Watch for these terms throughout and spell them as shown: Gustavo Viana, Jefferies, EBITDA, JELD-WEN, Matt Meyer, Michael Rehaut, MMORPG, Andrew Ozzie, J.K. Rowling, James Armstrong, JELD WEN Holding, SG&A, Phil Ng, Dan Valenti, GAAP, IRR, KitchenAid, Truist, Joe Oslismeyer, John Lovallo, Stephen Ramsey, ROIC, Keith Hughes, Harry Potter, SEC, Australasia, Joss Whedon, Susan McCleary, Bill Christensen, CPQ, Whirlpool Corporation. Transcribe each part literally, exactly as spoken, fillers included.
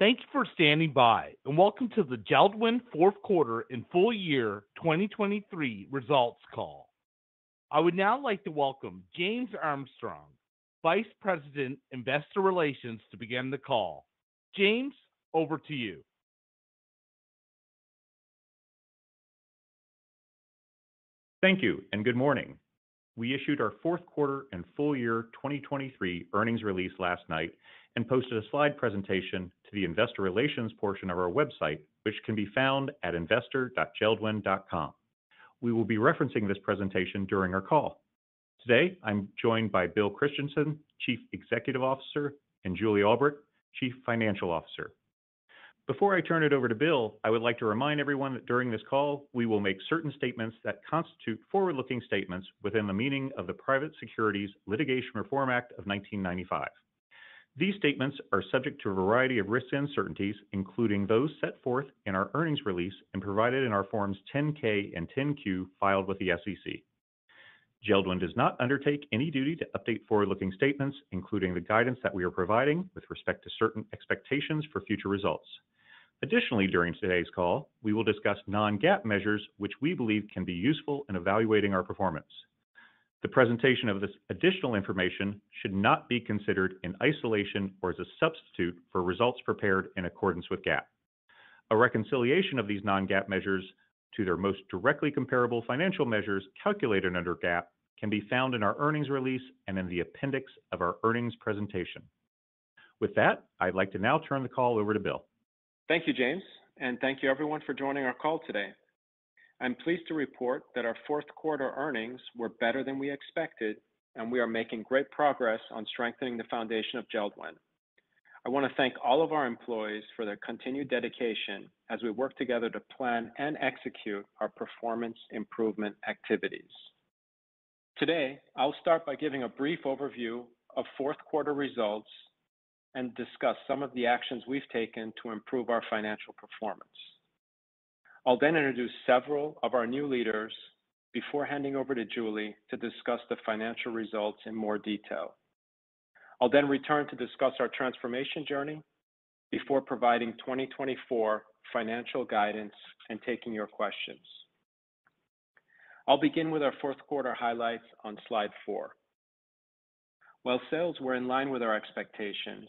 Thank you for standing by, and welcome to the J E L D-W E N fourth quarter and full year twenty twenty-three results call. I would now like to welcome James Armstrong, Vice President, Investor Relations, to begin the call. James, over to you. Thank you, and good morning. We issued our fourth quarter and full year twenty twenty-three earnings release last night and posted a slide presentation to the investor relations portion of our website, which can be found at investor dot J E L D W E N dot com. We will be referencing this presentation during our call. Today, I'm joined by Bill Christensen, Chief Executive Officer, and Julie Albrecht, Chief Financial Officer. Before I turn it over to Bill, I would like to remind everyone that during this call, we will make certain statements that constitute forward-looking statements within the meaning of the Private Securities Litigation Reform Act of nineteen ninety-five. These statements are subject to a variety of risks and uncertainties, including those set forth in our earnings release and provided in our Forms ten K and ten Q filed with the S E C. J E L D-W E N does not undertake any duty to update forward-looking statements, including the guidance that we are providing with respect to certain expectations for future results. Additionally, during today's call, we will discuss non-GAAP measures, which we believe can be useful in evaluating our performance. The presentation of this additional information should not be considered in isolation or as a substitute for results prepared in accordance with GAAP. A reconciliation of these non-GAAP measures to their most directly comparable financial measures calculated under GAAP can be found in our earnings release and in the appendix of our earnings presentation. With that, I'd like to now turn the call over to Bill. Thank you, James, and thank you everyone for joining our call today. I'm pleased to report that our fourth quarter earnings were better than we expected, and we are making great progress on strengthening the foundation of J E L D-W E N. I want to thank all of our employees for their continued dedication as we work together to plan and execute our performance improvement activities. Today, I'll start by giving a brief overview of fourth quarter results and discuss some of the actions we've taken to improve our financial performance. I'll then introduce several of our new leaders before handing over to Julie to discuss the financial results in more detail. I'll then return to discuss our transformation journey before providing twenty twenty-four financial guidance and taking your questions. I'll begin with our fourth quarter highlights on slide four. While sales were in line with our expectations,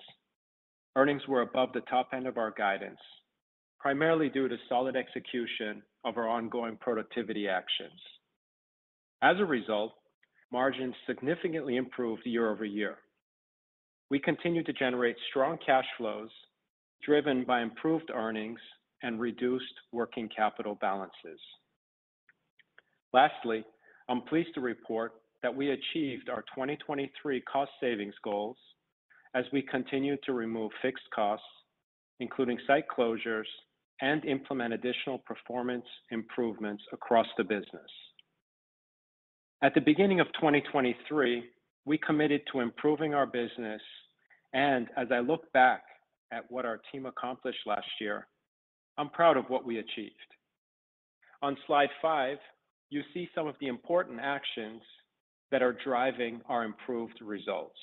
earnings were above the top end of our guidance, primarily due to solid execution of our ongoing productivity actions. As a result, margins significantly improved year over year. We continue to generate strong cash flows driven by improved earnings and reduced working capital balances. Lastly, I'm pleased to report that we achieved our twenty twenty-three cost savings goals as we continue to remove fixed costs, including site closures, and implement additional performance improvements across the business. At the beginning of twenty twenty-three, we committed to improving our business, and as I look back at what our team accomplished last year, I'm proud of what we achieved. On slide five, you see some of the important actions that are driving our improved results.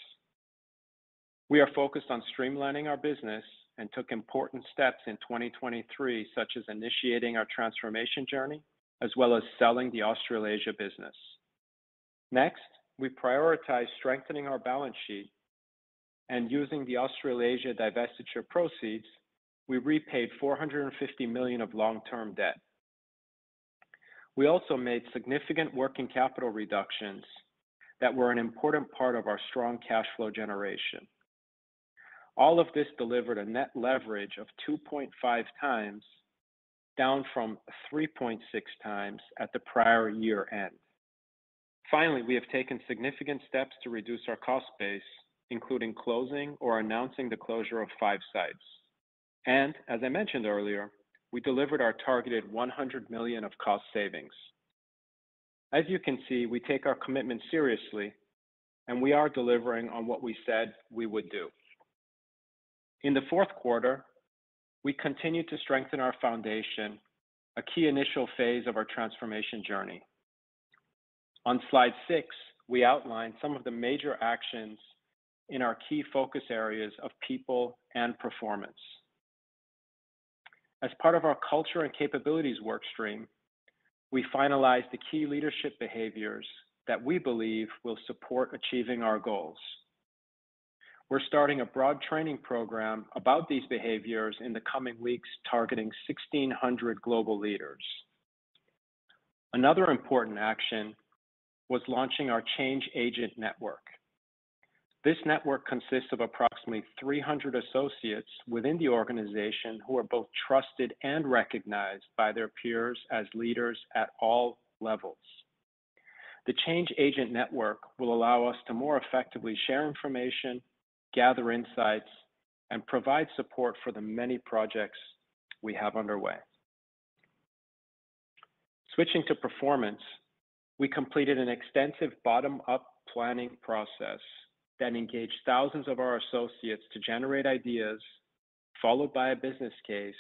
We are focused on streamlining our business and took important steps in twenty twenty-three, such as initiating our transformation journey, as well as selling the Australasia business. Next, we prioritized strengthening our balance sheet, and using the Australasia divestiture proceeds, we repaid four hundred fifty million dollars of long-term debt. We also made significant working capital reductions that were an important part of our strong cash flow generation. All of this delivered a net leverage of two point five times, down from three point six times at the prior year end. Finally, we have taken significant steps to reduce our cost base, including closing or announcing the closure of five sites. And as I mentioned earlier, we delivered our targeted one hundred million dollars of cost savings. As you can see, we take our commitment seriously, and we are delivering on what we said we would do. In the fourth quarter, we continued to strengthen our foundation, a key initial phase of our transformation journey. On slide six, we outlined some of the major actions in our key focus areas of people and performance. As part of our culture and capabilities work stream, we finalized the key leadership behaviors that we believe will support achieving our goals. We're starting a broad training program about these behaviors in the coming weeks, targeting sixteen hundred global leaders. Another important action was launching our change agent network. This network consists of approximately three hundred associates within the organization who are both trusted and recognized by their peers as leaders at all levels. The change agent network will allow us to more effectively share information, gather insights, and provide support for the many projects we have underway. Switching to performance, we completed an extensive bottom-up planning process that engaged thousands of our associates to generate ideas, followed by a business case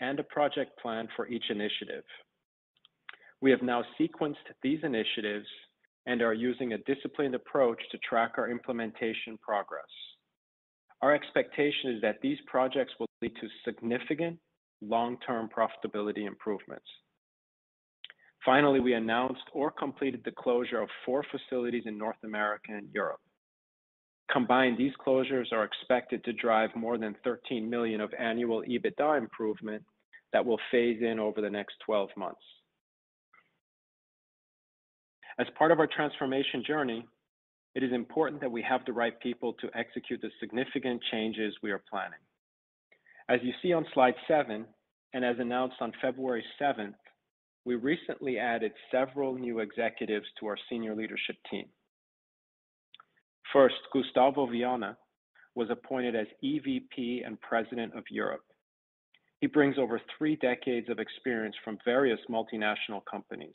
and a project plan for each initiative. We have now sequenced these initiatives and are using a disciplined approach to track our implementation progress. Our expectation is that these projects will lead to significant long-term profitability improvements. Finally, we announced or completed the closure of four facilities in North America and Europe. Combined, these closures are expected to drive more than thirteen million dollars of annual EBITDA improvement that will phase in over the next twelve months. As part of our transformation journey, it is important that we have the right people to execute the significant changes we are planning. As you see on slide seven, and as announced on February seventh, we recently added several new executives to our senior leadership team. First, Gustavo Viana was appointed as E V P and President of Europe. He brings over three decades of experience from various multinational companies.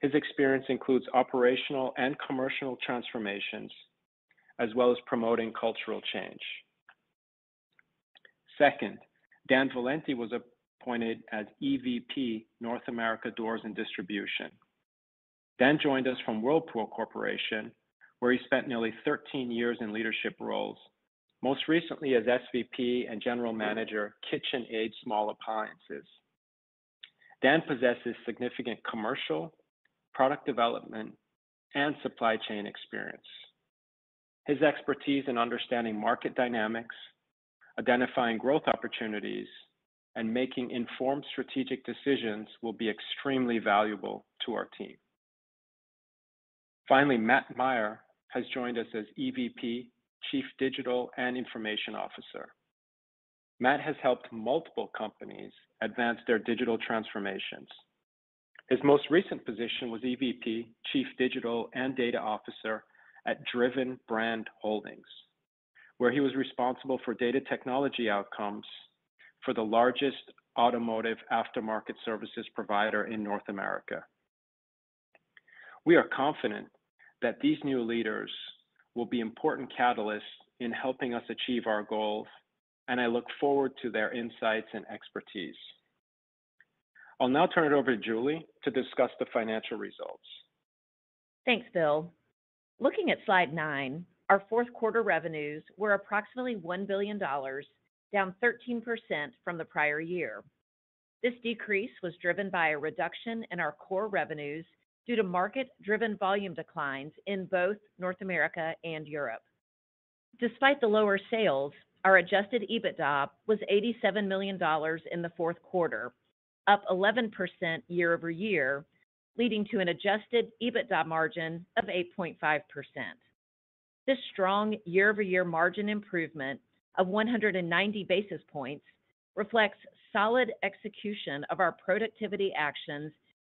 His experience includes operational and commercial transformations, as well as promoting cultural change. Second, Dan Valenti was appointed as E V P North America Doors and Distribution. Dan joined us from Whirlpool Corporation, where he spent nearly thirteen years in leadership roles, most recently as S V P and General Manager, KitchenAid Small Appliances. Dan possesses significant commercial, product development, and supply chain experience. His expertise in understanding market dynamics, identifying growth opportunities, and making informed strategic decisions will be extremely valuable to our team. Finally, Matt Meyer has joined us as E V P, Chief Digital and Information Officer. Matt has helped multiple companies advance their digital transformations. His most recent position was E V P, Chief Digital and Data Officer at Driven Brand Holdings, where he was responsible for data technology outcomes for the largest automotive aftermarket services provider in North America. We are confident that these new leaders will be important catalysts in helping us achieve our goals, and I look forward to their insights and expertise. I'll now turn it over to Julie to discuss the financial results. Thanks, Bill. Looking at slide nine, our fourth quarter revenues were approximately one billion dollars, down thirteen percent from the prior year. This decrease was driven by a reduction in our core revenues due to market-driven volume declines in both North America and Europe. Despite the lower sales, our adjusted EBITDA was eighty-seven million dollars in the fourth quarter, up eleven percent year over year, leading to an adjusted EBITDA margin of eight point five percent. This strong year-over-year margin improvement of one hundred ninety basis points reflects solid execution of our productivity actions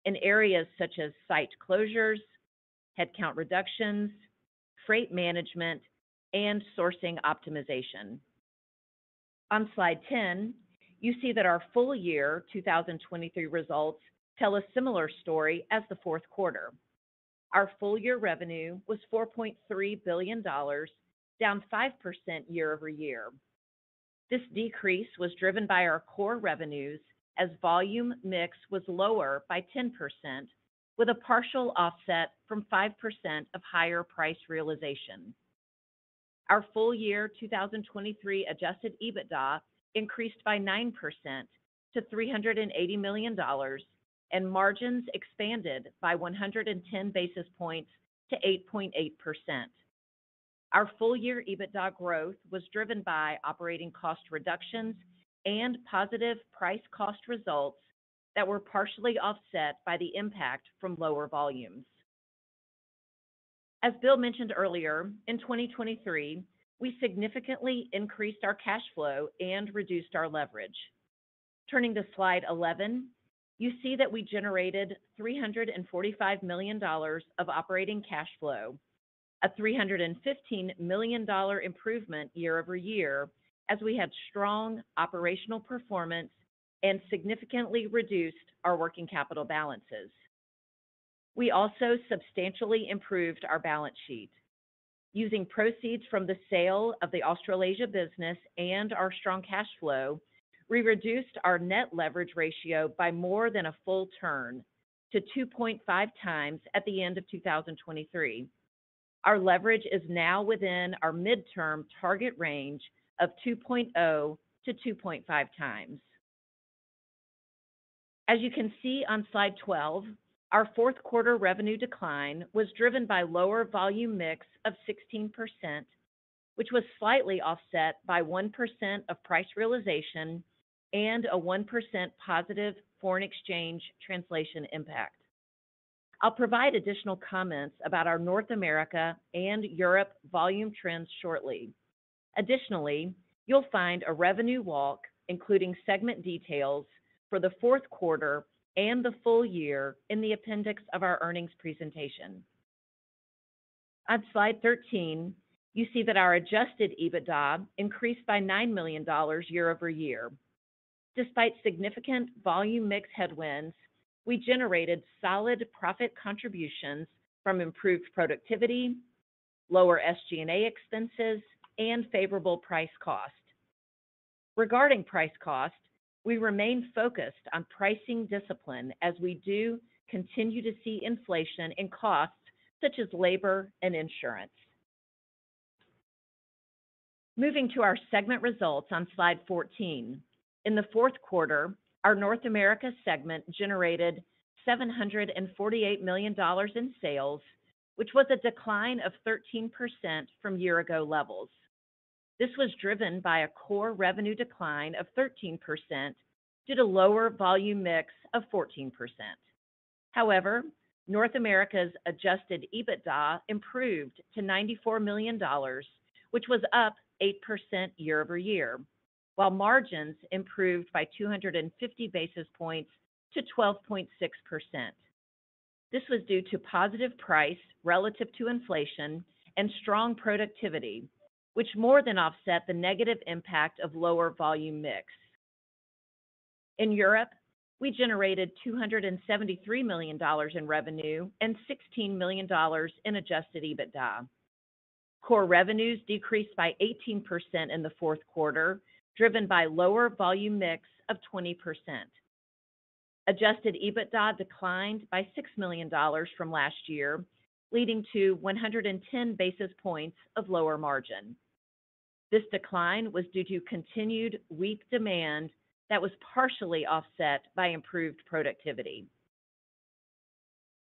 in areas such as site closures, headcount reductions, freight management, and sourcing optimization. On slide ten, you see that our full year two thousand twenty-three results tell a similar story as the fourth quarter. Our full year revenue was four point three billion dollars, down five percent year over year. This decrease was driven by our core revenues, as volume mix was lower by ten percent, with a partial offset from five percent of higher price realization. Our full year two thousand twenty-three adjusted EBITDA increased by nine percent to three hundred eighty million dollars, and margins expanded by one hundred ten basis points to eight point eight percent. Our full-year EBITDA growth was driven by operating cost reductions and positive price-cost results that were partially offset by the impact from lower volumes. As Bill mentioned earlier, in twenty twenty-three, we significantly increased our cash flow and reduced our leverage. Turning to slide eleven, you see that we generated three hundred forty-five million dollars of operating cash flow, a three hundred fifteen million dollars improvement year over year, as we had strong operational performance and significantly reduced our working capital balances. We also substantially improved our balance sheet. Using proceeds from the sale of the Australasia business and our strong cash flow, we reduced our net leverage ratio by more than a full turn to two point five times at the end of two thousand twenty-three. Our leverage is now within our midterm target range of two point zero to two point five times. As you can see on slide twelve, our fourth quarter revenue decline was driven by lower volume mix of sixteen percent, which was slightly offset by one percent of price realization and a one percent positive foreign exchange translation impact. I'll provide additional comments about our North America and Europe volume trends shortly. Additionally, you'll find a revenue walk, including segment details for the fourth quarter and the full year in the appendix of our earnings presentation. On slide thirteen, you see that our adjusted EBITDA increased by nine million dollars year over year. Despite significant volume mix headwinds, we generated solid profit contributions from improved productivity, lower S G and A expenses, and favorable price cost. Regarding price cost, we remain focused on pricing discipline as we do continue to see inflation in costs such as labor and insurance. Moving to our segment results on slide fourteen. In the fourth quarter, our North America segment generated seven hundred forty-eight million dollars in sales, which was a decline of thirteen percent from year-ago levels. This was driven by a core revenue decline of thirteen percent due to lower volume mix of fourteen percent. However, North America's adjusted EBITDA improved to ninety-four million dollars, which was up eight percent year over year, while margins improved by two hundred fifty basis points to twelve point six percent. This was due to positive price relative to inflation and strong productivity, which more than offset the negative impact of lower volume mix. In Europe, we generated two hundred seventy-three million dollars in revenue and sixteen million dollars in adjusted EBITDA. Core revenues decreased by eighteen percent in the fourth quarter, driven by lower volume mix of twenty percent. Adjusted EBITDA declined by six million dollars from last year, leading to one hundred ten basis points of lower margin. This decline was due to continued weak demand that was partially offset by improved productivity.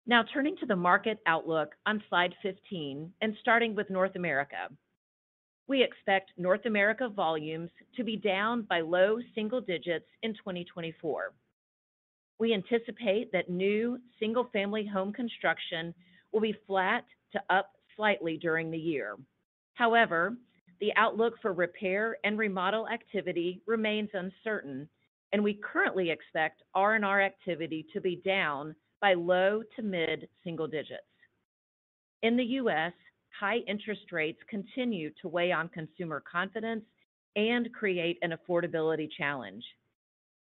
Now turning to the market outlook on slide fifteen and starting with North America. We expect North America volumes to be down by low single digits in twenty twenty-four. We anticipate that new single-family home construction will be flat to up slightly during the year. However, the outlook for repair and remodel activity remains uncertain, and we currently expect R and R activity to be down by low to mid single digits. In the U S, high interest rates continue to weigh on consumer confidence and create an affordability challenge.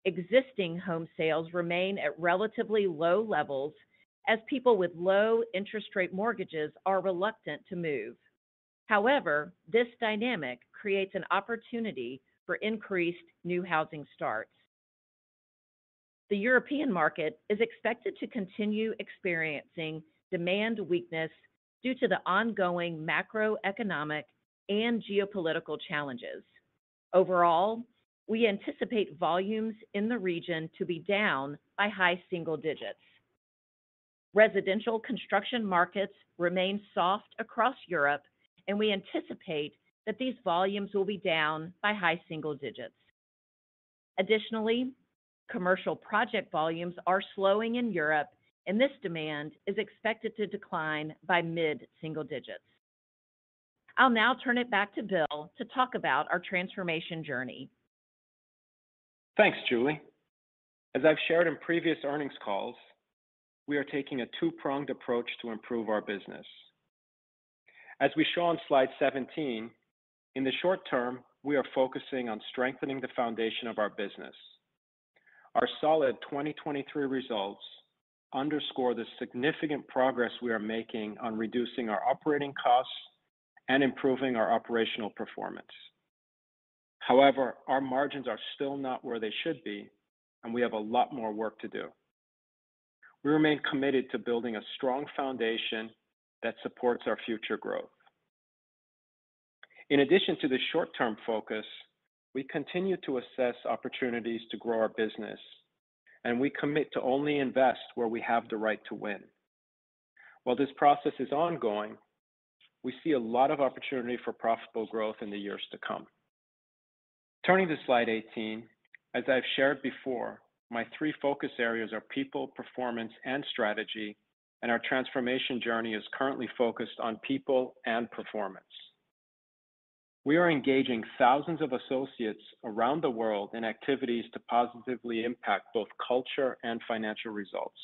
Existing home sales remain at relatively low levels as people with low interest rate mortgages are reluctant to move. However, this dynamic creates an opportunity for increased new housing starts. The European market is expected to continue experiencing demand weakness due to the ongoing macroeconomic and geopolitical challenges. Overall, we anticipate volumes in the region to be down by high single digits. Residential construction markets remain soft across Europe, and we anticipate that these volumes will be down by high single digits. Additionally, commercial project volumes are slowing in Europe, and this demand is expected to decline by mid-single digits. I'll now turn it back to Bill to talk about our transformation journey. Thanks, Julie. As I've shared in previous earnings calls, we are taking a two-pronged approach to improve our business. As we show on slide seventeen, in the short term, we are focusing on strengthening the foundation of our business. Our solid twenty twenty-three results underscore the significant progress we are making on reducing our operating costs and improving our operational performance. However, our margins are still not where they should be, and we have a lot more work to do. We remain committed to building a strong foundation that supports our future growth. In addition to the short-term focus, we continue to assess opportunities to grow our business, and we commit to only invest where we have the right to win. While this process is ongoing, we see a lot of opportunity for profitable growth in the years to come. Turning to slide eighteen, as I've shared before, my three focus areas are people, performance, and strategy, and our transformation journey is currently focused on people and performance. We are engaging thousands of associates around the world in activities to positively impact both culture and financial results.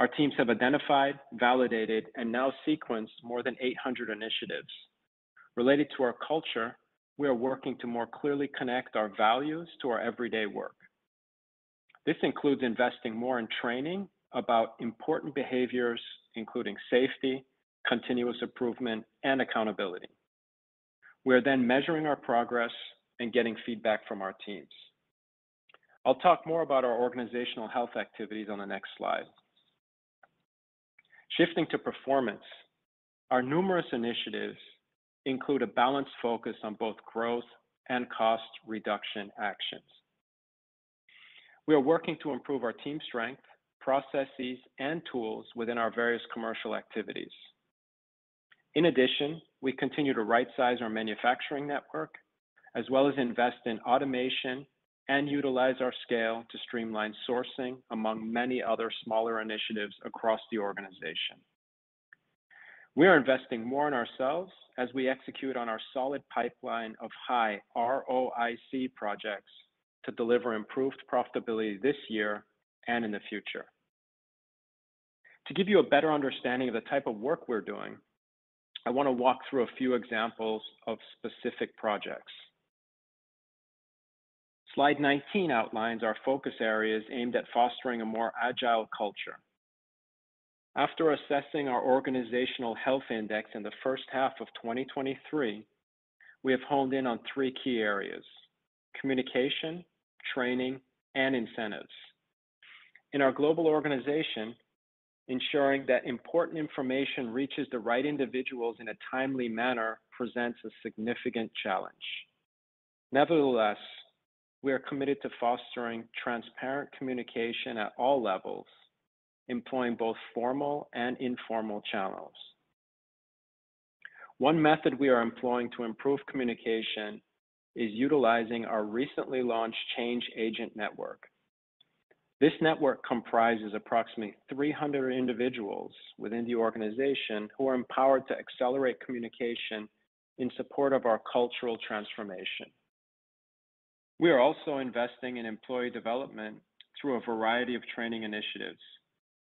Our teams have identified, validated, and now sequenced more than eight hundred initiatives. Related to our culture, we are working to more clearly connect our values to our everyday work. This includes investing more in training about important behaviors, including safety, continuous improvement, and accountability. We are then measuring our progress and getting feedback from our teams. I'll talk more about our organizational health activities on the next slide. Shifting to performance, our numerous initiatives include a balanced focus on both growth and cost reduction actions. We are working to improve our team strength, processes, and tools within our various commercial activities. In addition, we continue to right-size our manufacturing network, as well as invest in automation and utilize our scale to streamline sourcing, among many other smaller initiatives across the organization. We are investing more in ourselves as we execute on our solid pipeline of high R O I C projects to deliver improved profitability this year and in the future. To give you a better understanding of the type of work we're doing, I want to walk through a few examples of specific projects. Slide nineteen outlines our focus areas aimed at fostering a more agile culture. After assessing our organizational health index in the first half of twenty twenty-three, we have honed in on three key areas: communication, training, and incentives. In our global organization, ensuring that important information reaches the right individuals in a timely manner presents a significant challenge. Nevertheless, we are committed to fostering transparent communication at all levels, employing both formal and informal channels. One method we are employing to improve communication is utilizing our recently launched Change Agent Network. This network comprises approximately three hundred individuals within the organization who are empowered to accelerate communication in support of our cultural transformation. We are also investing in employee development through a variety of training initiatives.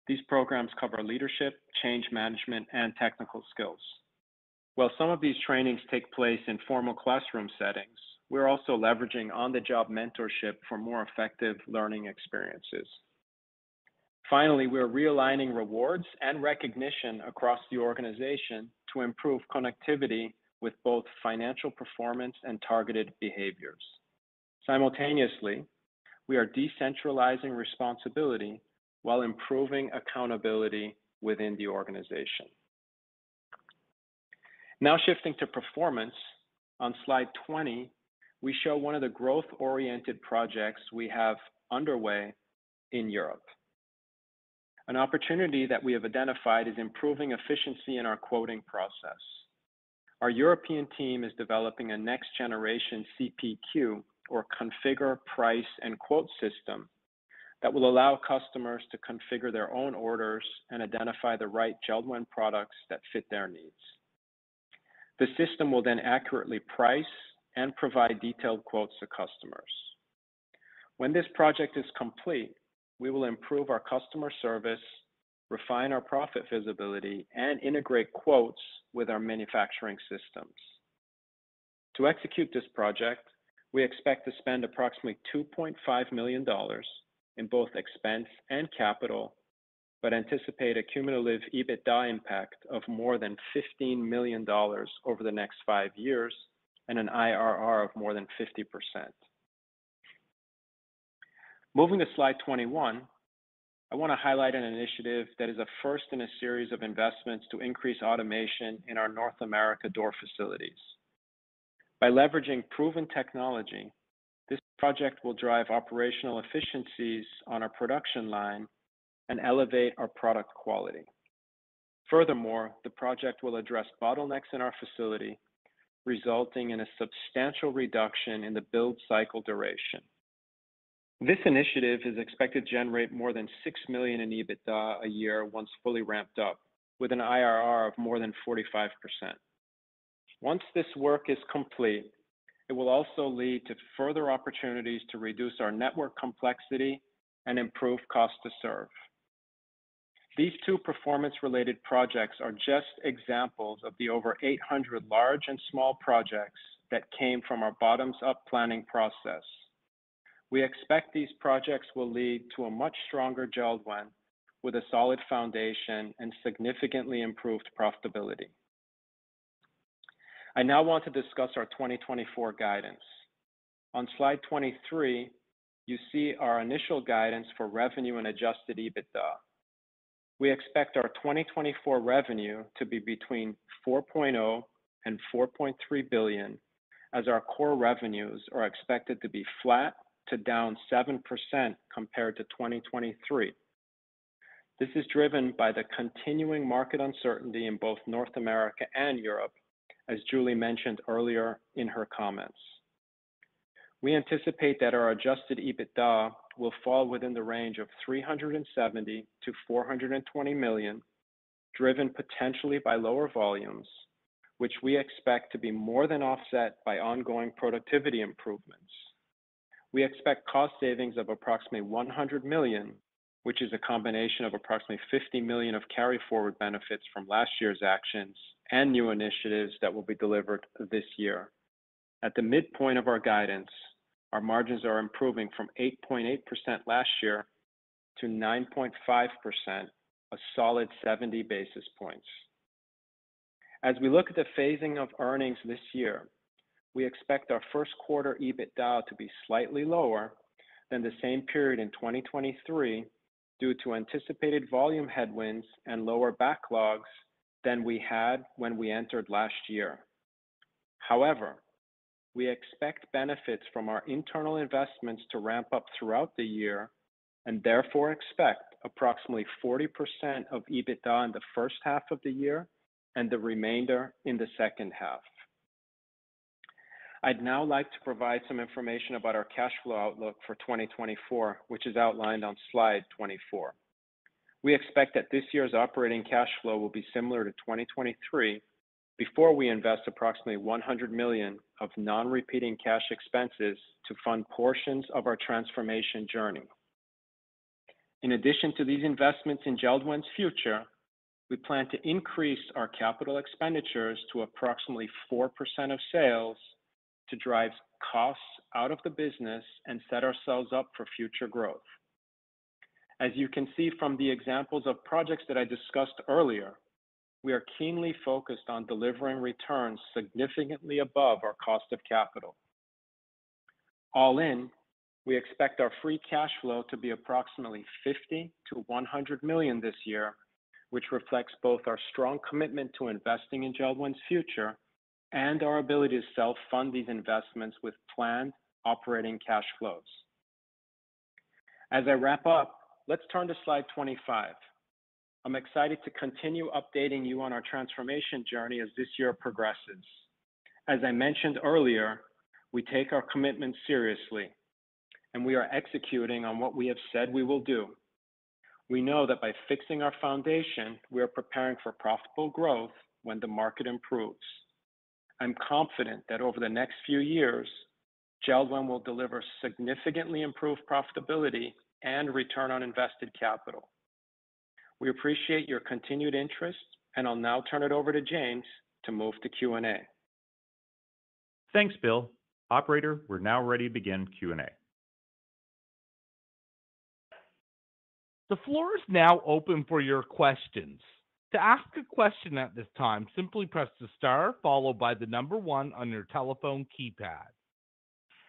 These programs cover leadership, change management, and technical skills. While some of these trainings take place in formal classroom settings, we're also leveraging on-the-job mentorship for more effective learning experiences. Finally, we're realigning rewards and recognition across the organization to improve connectivity with both financial performance and targeted behaviors. Simultaneously, we are decentralizing responsibility while improving accountability within the organization. Now shifting to performance, on slide twenty, we show one of the growth-oriented projects we have underway in Europe. An opportunity that we have identified is improving efficiency in our quoting process. Our European team is developing a next-generation C P Q, or configure, price, and quote system, that will allow customers to configure their own orders and identify the right JELD-WEN products that fit their needs. The system will then accurately price and provide detailed quotes to customers. When this project is complete, we will improve our customer service, refine our profit visibility, and integrate quotes with our manufacturing systems. To execute this project, we expect to spend approximately two point five million dollars in both expense and capital, but anticipate a cumulative EBITDA impact of more than fifteen million dollars over the next five years and an I R R of more than fifty percent. Moving to slide twenty-one, I want to highlight an initiative that is a first in a series of investments to increase automation in our North America door facilities. By leveraging proven technology, this project will drive operational efficiencies on our production line and elevate our product quality. Furthermore, the project will address bottlenecks in our facility, resulting in a substantial reduction in the build cycle duration. This initiative is expected to generate more than six million dollars in EBITDA a year once fully ramped up, with an I R R of more than forty-five percent. Once this work is complete, it will also lead to further opportunities to reduce our network complexity and improve cost to serve. These two performance-related projects are just examples of the over eight hundred large and small projects that came from our bottoms-up planning process. We expect these projects will lead to a much stronger JELD-WEN with a solid foundation and significantly improved profitability. I now want to discuss our twenty twenty-four guidance. On slide twenty-three, you see our initial guidance for revenue and adjusted EBITDA. We expect our twenty twenty-four revenue to be between four point zero and four point three billion, as our core revenues are expected to be flat to down seven percent compared to twenty twenty-three. This is driven by the continuing market uncertainty in both North America and Europe, as Julie mentioned earlier in her comments. We anticipate that our adjusted EBITDA will fall within the range of three hundred seventy to four hundred twenty million, driven potentially by lower volumes, which we expect to be more than offset by ongoing productivity improvements. We expect cost savings of approximately one hundred million, which is a combination of approximately fifty million of carry forward benefits from last year's actions and new initiatives that will be delivered this year. At the midpoint of our guidance, our margins are improving from eight point eight percent last year to nine point five percent, a solid seventy basis points. As we look at the phasing of earnings this year, we expect our first quarter EBITDA to be slightly lower than the same period in twenty twenty-three due to anticipated volume headwinds and lower backlogs than we had when we entered last year. However, we expect benefits from our internal investments to ramp up throughout the year and therefore expect approximately forty percent of EBITDA in the first half of the year and the remainder in the second half. I'd now like to provide some information about our cash flow outlook for twenty twenty-four, which is outlined on slide twenty-four. We expect that this year's operating cash flow will be similar to twenty twenty-three before we invest approximately one hundred million dollars of non-repeating cash expenses to fund portions of our transformation journey. In addition to these investments in JELD-WEN's future, we plan to increase our capital expenditures to approximately four percent of sales to drive costs out of the business and set ourselves up for future growth. As you can see from the examples of projects that I discussed earlier, we are keenly focused on delivering returns significantly above our cost of capital. All in, we expect our free cash flow to be approximately fifty to one hundred million this year, which reflects both our strong commitment to investing in JELD-WEN's future and our ability to self-fund these investments with planned operating cash flows. As I wrap up, let's turn to slide twenty-five. I'm excited to continue updating you on our transformation journey as this year progresses. As I mentioned earlier, we take our commitment seriously, and we are executing on what we have said we will do. We know that by fixing our foundation, we are preparing for profitable growth when the market improves. I'm confident that over the next few years, J E L D-W E N will deliver significantly improved profitability and return on invested capital. We appreciate your continued interest, and I'll now turn it over to James to move to Q and A. Thanks, Bill. Operator, we're now ready to begin Q and A. The floor is now open for your questions. To ask a question at this time, simply press the star followed by the number one on your telephone keypad.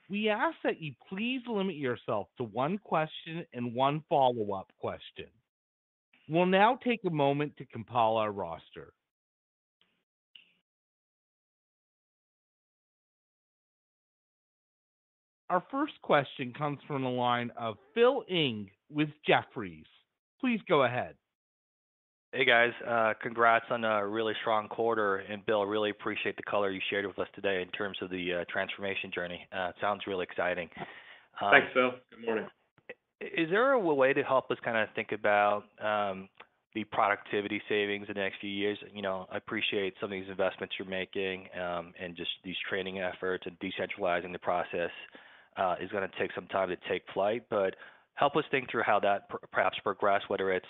We ask that you please limit yourself to one question and one follow-up question. We'll now take a moment to compile our roster. Our first question comes from the line of Phil Ng with Jefferies. Please go ahead. Hey, guys. Uh, congrats on a really strong quarter. And, Bill, really appreciate the color you shared with us today in terms of the uh, transformation journey. Uh, sounds really exciting. Um, Thanks, Phil. Good morning. Is there a way to help us kind of think about um, the productivity savings in the next few years? You know, I appreciate some of these investments you're making um, and just these training efforts and decentralizing the process uh, is going to take some time to take flight. But help us think through how that per- perhaps progress, whether it's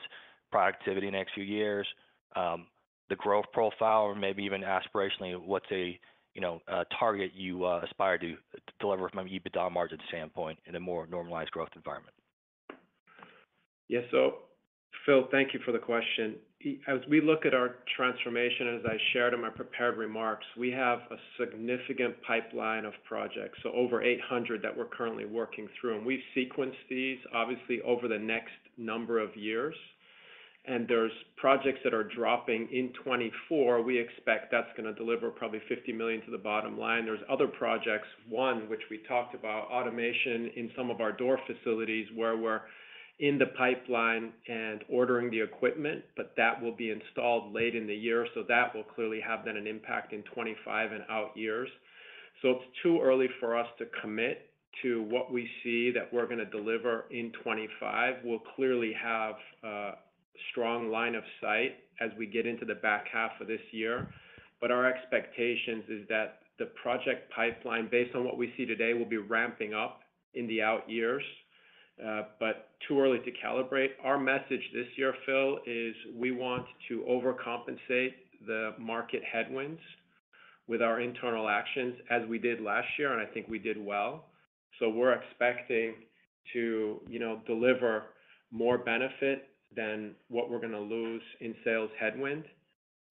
productivity in the next few years, um, the growth profile, or maybe even aspirationally, what's a you know a target you uh, aspire to, to deliver from an EBITDA margin standpoint in a more normalized growth environment? Yeah, so Phil, thank you for the question. As we look at our transformation, as I shared in my prepared remarks, we have a significant pipeline of projects, so over eight hundred that we're currently working through. And we've sequenced these, obviously, over the next number of years. And there's projects that are dropping in twenty-four. We expect that's going to deliver probably fifty million dollars to the bottom line. There's other projects, one which we talked about, automation in some of our door facilities where we're in the pipeline and ordering the equipment, but that will be installed late in the year. So that will clearly have then an impact in twenty-five and out years. So it's too early for us to commit to what we see that we're going to deliver in twenty-five. We'll clearly have uh, strong line of sight as we get into the back half of this year. But our expectations is that the project pipeline, based on what we see today, will be ramping up in the out years, uh, but too early to calibrate. Our message this year, Phil, is we want to overcompensate the market headwinds with our internal actions as we did last year, and I think we did well. So we're expecting to, you know, deliver more benefit than what we're going to lose in sales headwind.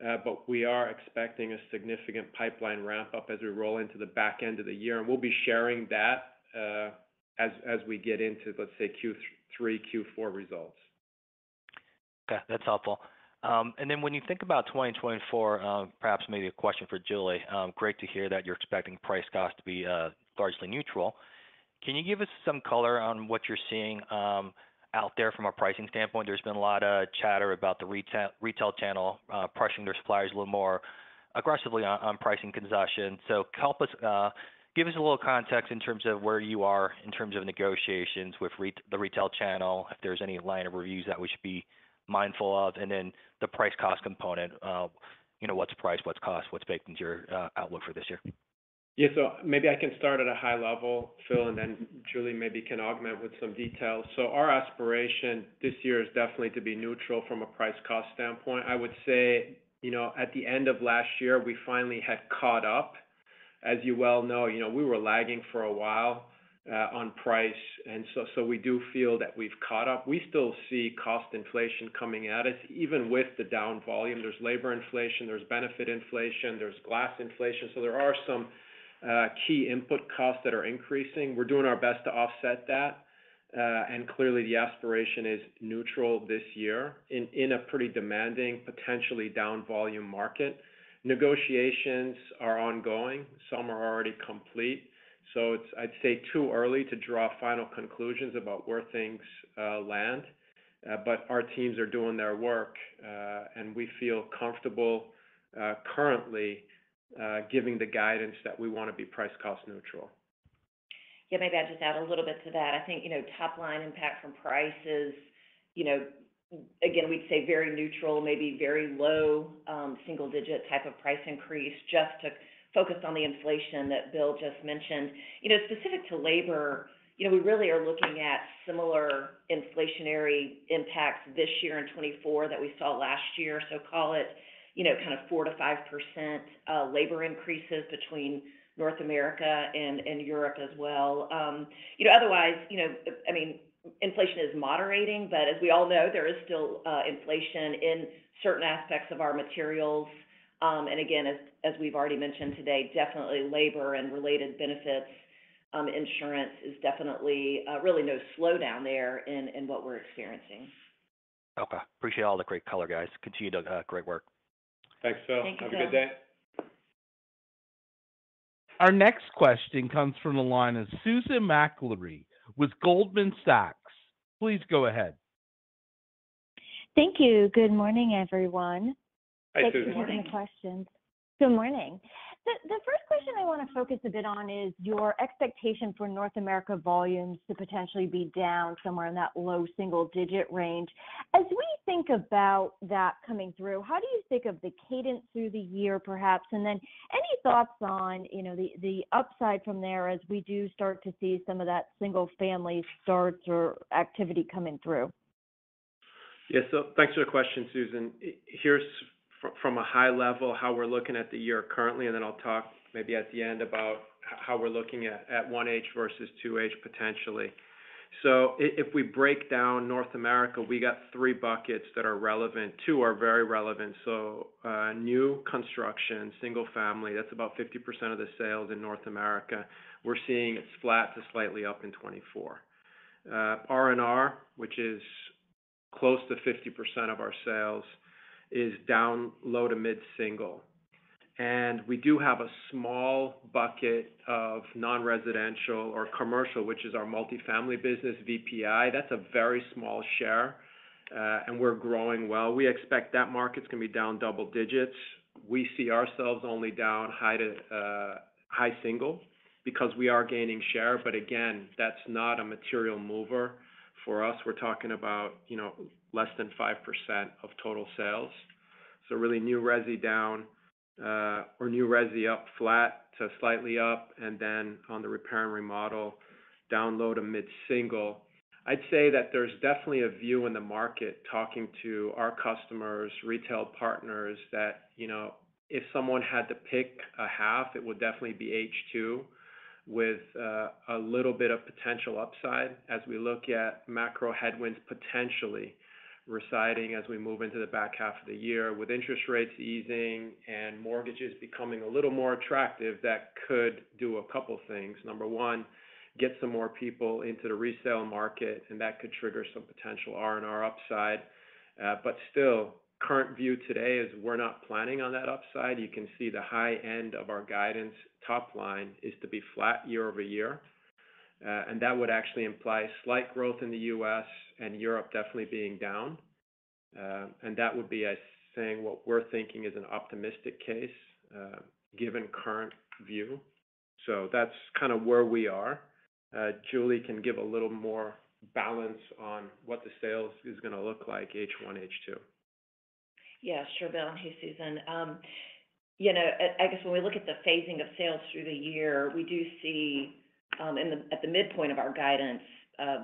Uh, but we are expecting a significant pipeline ramp up as we roll into the back end of the year. And we'll be sharing that uh, as as we get into, let's say, Q three, Q four results. Okay, that's helpful. Um, and then when you think about twenty twenty-four, uh, perhaps maybe a question for Julie. Um, great to hear that you're expecting price cost to be uh, largely neutral. Can you give us some color on what you're seeing um, out there from a pricing standpoint? There's been a lot of chatter about the retail, retail channel uh, pressuring their suppliers a little more aggressively on, on pricing concessions. So help us, uh, give us a little context in terms of where you are in terms of negotiations with re- the retail channel, if there's any line of reviews that we should be mindful of, and then the price cost component, uh, you know, what's price, what's cost, what's baked into your uh, outlook for this year? Yeah, so maybe I can start at a high level, Phil, and then Julie maybe can augment with some details. So our aspiration this year is definitely to be neutral from a price-cost standpoint. I would say, you know, at the end of last year, we finally had caught up. As you well know, you know, we were lagging for a while uh, on price, and so, so we do feel that we've caught up. We still see cost inflation coming at us, even with the down volume. There's labor inflation, there's benefit inflation, there's glass inflation, so there are some Uh, key input costs that are increasing. We're doing our best to offset that, uh, and clearly the aspiration is neutral this year in, in a pretty demanding, potentially down volume market. Negotiations are ongoing. Some are already complete. So it's, I'd say, too early to draw final conclusions about where things uh, land. Uh, but our teams are doing their work, uh, and we feel comfortable uh, currently uh, giving the guidance that we want to be price-cost neutral. Yeah, maybe I'll just add a little bit to that. I think, you know, top-line impact from prices, you know, again, we'd say very neutral, maybe very low um, single-digit type of price increase, just to focus on the inflation that Bill just mentioned. You know, specific to labor, you know, we really are looking at similar inflationary impacts this year in twenty-four that we saw last year. So call it, you know, kind of four to five percent uh, labor increases between North America and, and Europe as well. Um, you know, otherwise, you know, I mean, inflation is moderating, but as we all know, there is still uh, inflation in certain aspects of our materials. Um, and again, as, as we've already mentioned today, definitely labor and related benefits, um, insurance is definitely uh, really no slowdown there in, in what we're experiencing. Okay. Appreciate all the great color, guys. Continue to uh, great work. Thanks, Phil. Thank Have you, a Phil. Good day. Our next question comes from the line of Susan McCleary with Goldman Sachs. Please go ahead. Thank you. Good morning, everyone. Hi, Thanks Susan. For taking questions. Good morning. The, the first question I want to focus a bit on is your expectation for North America volumes to potentially be down somewhere in that low single-digit range. As we think about that coming through, how do you think of the cadence through the year, perhaps? And then any thoughts on, you know, the, the upside from there as we do start to see some of that single-family starts or activity coming through? Yes. Yeah, so thanks for the question, Susan. Here's from a high level, how we're looking at the year currently, and then I'll talk maybe at the end about how we're looking at, at one H versus two H potentially. So if we break down North America, we got three buckets that are relevant. Two are very relevant. So uh, new construction, single family, that's about fifty percent of the sales in North America. We're seeing it's flat to slightly up in twenty-four. Uh, R and R, which is close to fifty percent of our sales, is down low to mid-single. And we do have a small bucket of non-residential or commercial, which is our multifamily business, V P I. That's a very small share, uh, and we're growing well. We expect that market's going to be down double digits. We see ourselves only down high to uh, high single because we are gaining share. But again, that's not a material mover for us. We're talking about, you know, less than five percent of total sales. So really new resi down uh, or new resi up flat to slightly up, and then on the repair and remodel, down low to mid-single. I'd say that there's definitely a view in the market talking to our customers, retail partners, that, you know, if someone had to pick a half, it would definitely be H two with uh, a little bit of potential upside as we look at macro headwinds potentially residing as we move into the back half of the year. With interest rates easing and mortgages becoming a little more attractive, that could do a couple things. Number one, get some more people into the resale market, and that could trigger some potential R and R upside. Uh, but still, current view today is we're not planning on that upside. You can see the high end of our guidance top line is to be flat year over year. Uh, and that would actually imply slight growth in the U S and Europe definitely being down. Uh, and that would be, I think, what we're thinking is an optimistic case, uh, given current view. So that's kind of where we are. Uh, Julie can give a little more balance on what the sales is going to look like, H one, H two. Yeah, sure, Bill. Hey, Susan. Um, you know, I guess when we look at the phasing of sales through the year, we do see Um, in the, at the midpoint of our guidance, uh,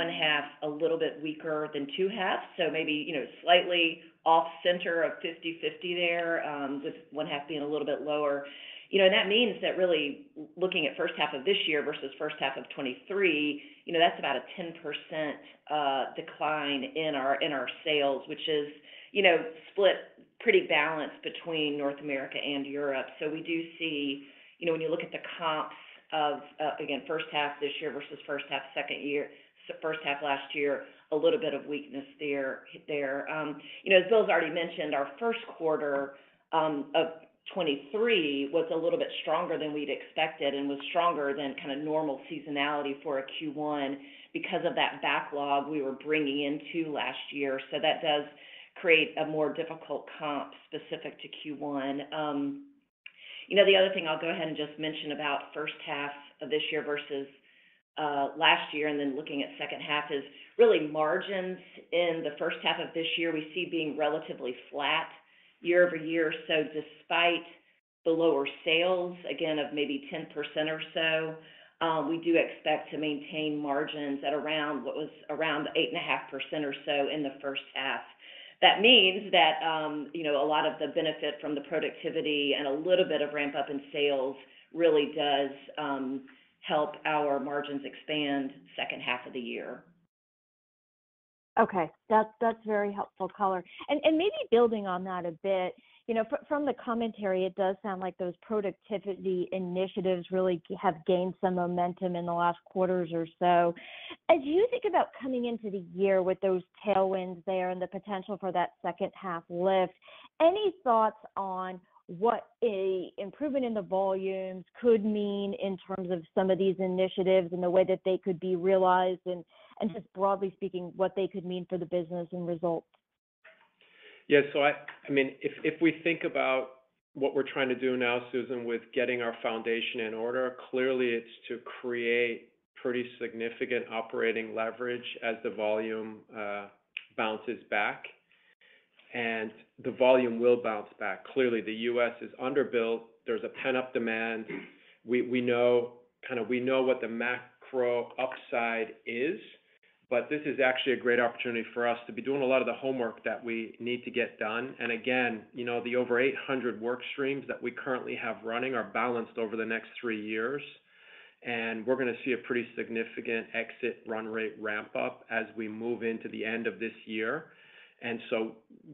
one half a little bit weaker than two halves, so maybe, you know, slightly off center of fifty-fifty there, um, with one half being a little bit lower. You know, and that means that really looking at first half of this year versus first half of twenty-three, you know, that's about a ten percent uh, decline in our in our sales, which is, you know, split pretty balanced between North America and Europe. So we do see, you know, when you look at the comps of, uh, again, first half this year versus first half second year, first half last year, a little bit of weakness there. There, um, you know, as Bill's already mentioned, our first quarter um, of twenty-three was a little bit stronger than we'd expected and was stronger than kind of normal seasonality for a Q one because of that backlog we were bringing into last year. So that does create a more difficult comp specific to Q one. Um, you know, the other thing I'll go ahead and just mention about first half of this year versus uh, last year and then looking at second half is really margins in the first half of this year we see being relatively flat year over year. So despite the lower sales, again, of maybe ten percent or so, um, we do expect to maintain margins at around what was around eight point five percent or so in the first half. That means that, um, you know, a lot of the benefit from the productivity and a little bit of ramp up in sales really does um, help our margins expand second half of the year. Okay, that's that's very helpful color. And and maybe building on that a bit, you know, fr- from the commentary, it does sound like those productivity initiatives really have gained some momentum in the last quarters or so. As you think about coming into the year with those tailwinds there and the potential for that second half lift, any thoughts on what a improvement in the volumes could mean in terms of some of these initiatives and the way that they could be realized and, and just broadly speaking, what they could mean for the business and results? Yeah, so I, I mean, if, if we think about what we're trying to do now, Susan, with getting our foundation in order, clearly it's to create pretty significant operating leverage as the volume uh, bounces back. And the volume will bounce back. Clearly, the U S is underbuilt. There's a pent-up demand. We we know kind of we know what the macro upside is, but this is actually a great opportunity for us to be doing a lot of the homework that we need to get done. And again, you know, the over eight hundred work streams that we currently have running are balanced over the next three years, and we're going to see a pretty significant exit run rate ramp up as we move into the end of this year. And so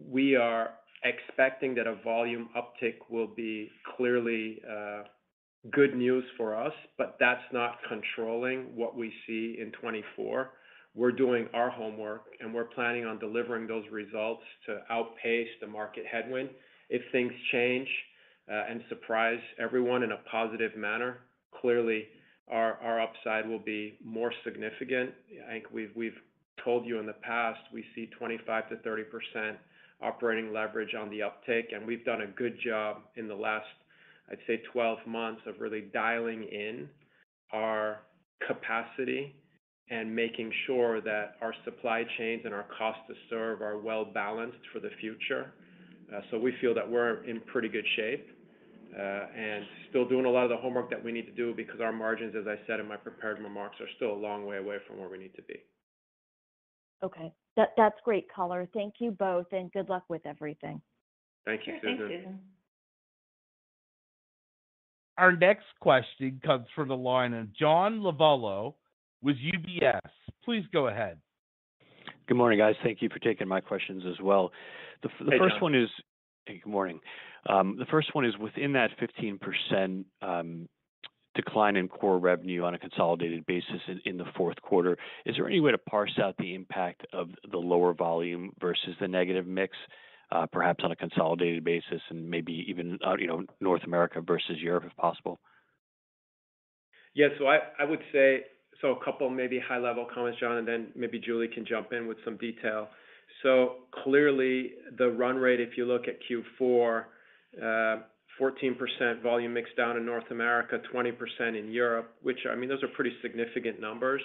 we are expecting that a volume uptick will be clearly uh, good news for us, but that's not controlling what we see in twenty-four. We're doing our homework, and we're planning on delivering those results to outpace the market headwind. If things change uh, and surprise everyone in a positive manner, clearly our, our upside will be more significant. I think we've we've told you in the past, we see twenty-five to thirty percent operating leverage on the uptake, and we've done a good job in the last, I'd say, twelve months of really dialing in our capacity and making sure that our supply chains and our cost to serve are well balanced for the future. Uh, so we feel that we're in pretty good shape uh, and still doing a lot of the homework that we need to do because our margins, as I said in my prepared remarks, are still a long way away from where we need to be. Okay, that, that's great color. Thank you both, and good luck with everything. Thank you, Susan. Sure, thanks, Susan. Our next question comes from the line of John Lovallo with U B S. Please go ahead. Good morning, guys. Thank you for taking my questions as well. The, the hey, first John. one is, hey, good morning. Um, the first one is within that fifteen percent um, decline in core revenue on a consolidated basis in, in the fourth quarter. Is there any way to parse out the impact of the lower volume versus the negative mix, uh, perhaps on a consolidated basis, and maybe even uh, you know North America versus Europe, if possible? Yeah, so I, I would say, so a couple maybe high-level comments, John, and then maybe Julie can jump in with some detail. So clearly the run rate, if you look at Q four, uh, fourteen percent volume mix down in North America, twenty percent in Europe, which, I mean, those are pretty significant numbers.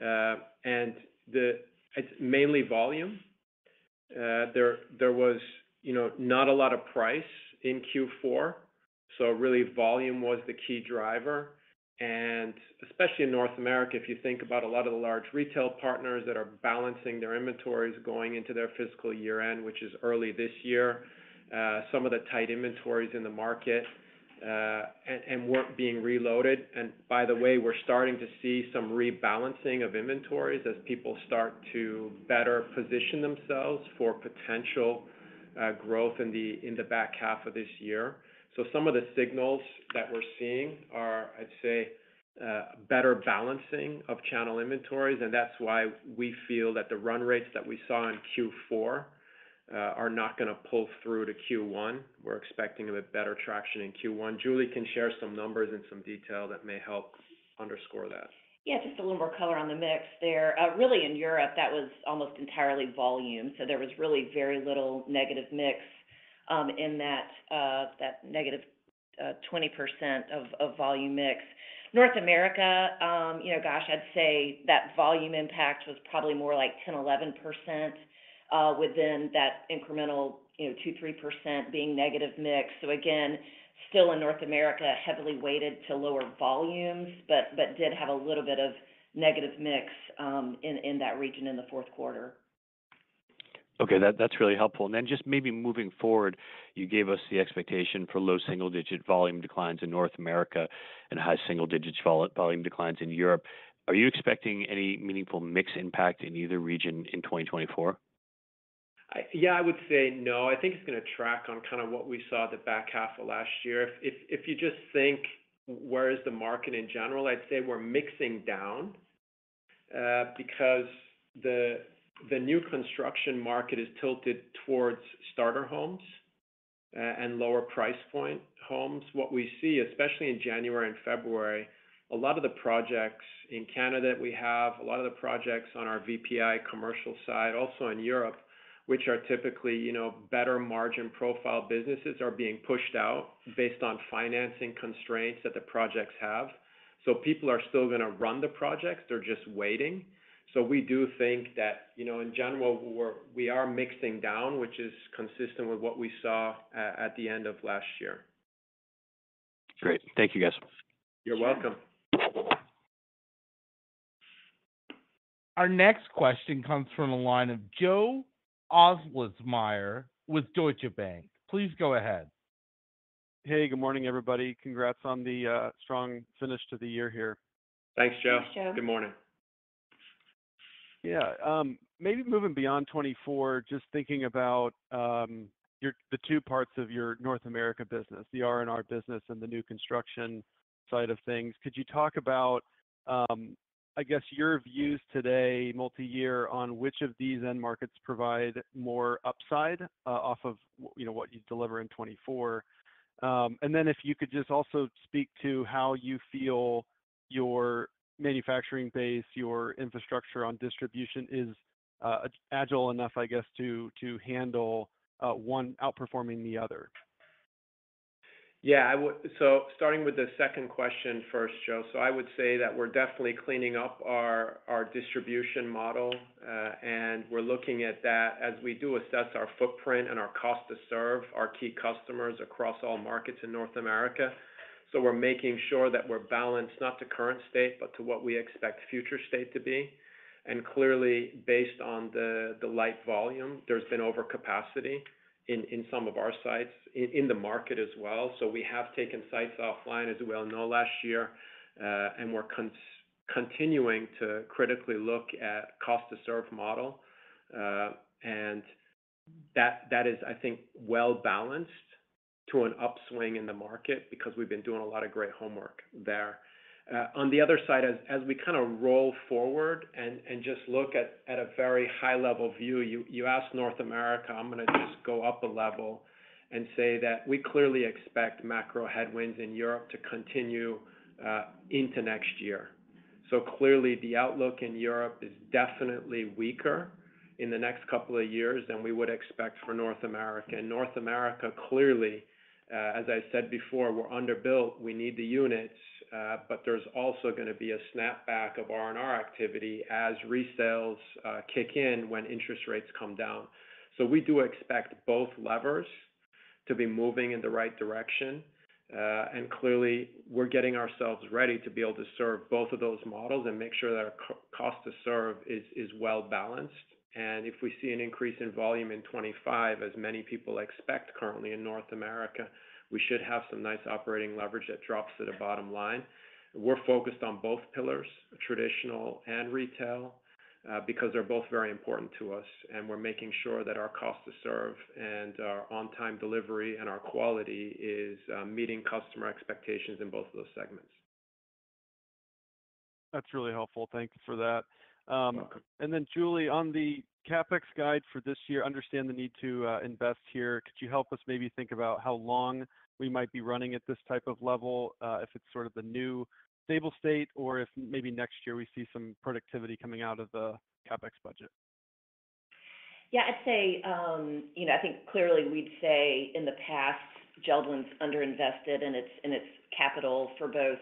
Uh, and the it's mainly volume. Uh, there there was, you know, not a lot of price in Q four. So really volume was the key driver. And especially in North America, if you think about a lot of the large retail partners that are balancing their inventories going into their fiscal year end, which is early this year, Uh, some of the tight inventories in the market uh, and, and weren't being reloaded. And by the way, we're starting to see some rebalancing of inventories as people start to better position themselves for potential uh, growth in the in the back half of this year. So some of the signals that we're seeing are, I'd say, uh, better balancing of channel inventories, and that's why we feel that the run rates that we saw in Q four uh, are not going to pull through to Q one. We're expecting a bit better traction in Q one. Julie can share some numbers and some detail that may help underscore that. Yeah, just a little more color on the mix there. Uh, really in Europe, that was almost entirely volume, so there was really very little negative mix um, in that uh, that negative uh, twenty percent of, of volume mix. North America, um, you know, gosh, I'd say that volume impact was probably more like ten, eleven percent uh, within that incremental, you know, two, three percent being negative mix. So again, still in North America, heavily weighted to lower volumes, but but did have a little bit of negative mix um, in, in that region in the fourth quarter. Okay, that, that's really helpful. And then just maybe moving forward, you gave us the expectation for low single-digit volume declines in North America and high single-digit volume declines in Europe. Are you expecting any meaningful mix impact in either region in twenty twenty-four? I, yeah, I would say no. I think it's going to track on kind of what we saw the back half of last year. If, if if you just think where is the market in general, I'd say we're mixing down uh, because the the new construction market is tilted towards starter homes uh, and lower price point homes. What we see, especially in January and February, a lot of the projects in Canada that we have, a lot of the projects on our V P I commercial side, also in Europe, which are typically, you know, better margin profile businesses are being pushed out based on financing constraints that the projects have. So people are still going to run the projects, they're just waiting. So we do think that, you know, in general, we're, we are mixing down, which is consistent with what we saw at, at the end of last year. Great. Thank you, guys. You're welcome. Our next question comes from the line of Joe Oslismeyer with Deutsche Bank. Please go ahead. Hey, good morning, everybody. Congrats on the uh, strong finish to the year here. Thanks, Joe. Thanks, Joe. Good morning. Yeah, um, maybe moving beyond twenty-four, just thinking about um, your, the two parts of your North America business, the R and R business and the new construction side of things. Could you talk about, um, I guess, your views today, multi-year, on which of these end markets provide more upside uh, off of, you know, what you deliver in twenty-four? Um, and then if you could just also speak to how you feel your manufacturing base, your infrastructure on distribution is uh, agile enough, I guess, to to handle uh, one outperforming the other. Yeah, I would. So starting with the second question first, Joe. So I would say that we're definitely cleaning up our our distribution model, uh, and we're looking at that as we do assess our footprint and our cost to serve our key customers across all markets in North America. So we're making sure that we're balanced, not to current state, but to what we expect future state to be. And clearly, based on the, the light volume, there's been overcapacity in, in some of our sites, in, in the market as well. So we have taken sites offline, as we all know, last year, uh, and we're con- continuing to critically look at cost-to-serve model. Uh, and that that is, I think, well-balanced to an upswing in the market because we've been doing a lot of great homework there. Uh, on the other side, as, as we kind of roll forward and, and just look at, at a very high-level view, you, you asked North America, I'm going to just go up a level and say that we clearly expect macro headwinds in Europe to continue uh, into next year. So clearly the outlook in Europe is definitely weaker in the next couple of years than we would expect for North America. And North America clearly, Uh, as I said before, we're underbuilt, we need the units, uh, but there's also going to be a snapback of R and R activity as resales uh, kick in when interest rates come down. So we do expect both levers to be moving in the right direction. Uh, and clearly, we're getting ourselves ready to be able to serve both of those models and make sure that our co- cost to serve is, is well balanced. And if we see an increase in volume in twenty-five, as many people expect currently in North America, we should have some nice operating leverage that drops to the bottom line. We're focused on both pillars, traditional and retail, uh, because they're both very important to us. And we're making sure that our cost to serve and our on-time delivery and our quality is uh, meeting customer expectations in both of those segments. That's really helpful. Thanks for that. Um, and then Julie, on the CapEx guide for this year, understand the need to uh, invest here. Could you help us maybe think about how long we might be running at this type of level, uh, if it's sort of the new stable state, or if maybe next year we see some productivity coming out of the CapEx budget? Yeah, I'd say, um, you know, I think clearly we'd say in the past, J E L D-W E N's underinvested in its, in its capital for both,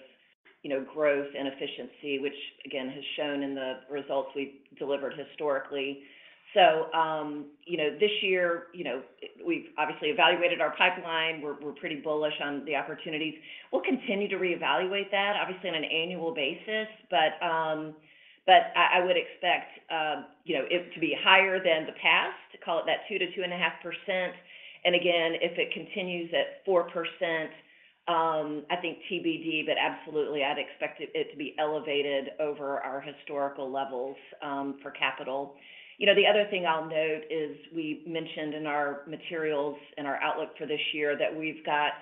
you know, growth and efficiency, which again has shown in the results we've delivered historically. So, um, you know, this year, you know, we've obviously evaluated our pipeline. We're, we're pretty bullish on the opportunities. We'll continue to reevaluate that, obviously on an annual basis, but um, but I, I would expect, uh, you know, it to be higher than the past. Call it that two to two and a half percent. And again, if it continues at four percent, um, I think T B D. But absolutely, I'd expect it, it to be elevated over our historical levels um, for capital. You know, the other thing I'll note is we mentioned in our materials and our outlook for this year that we've got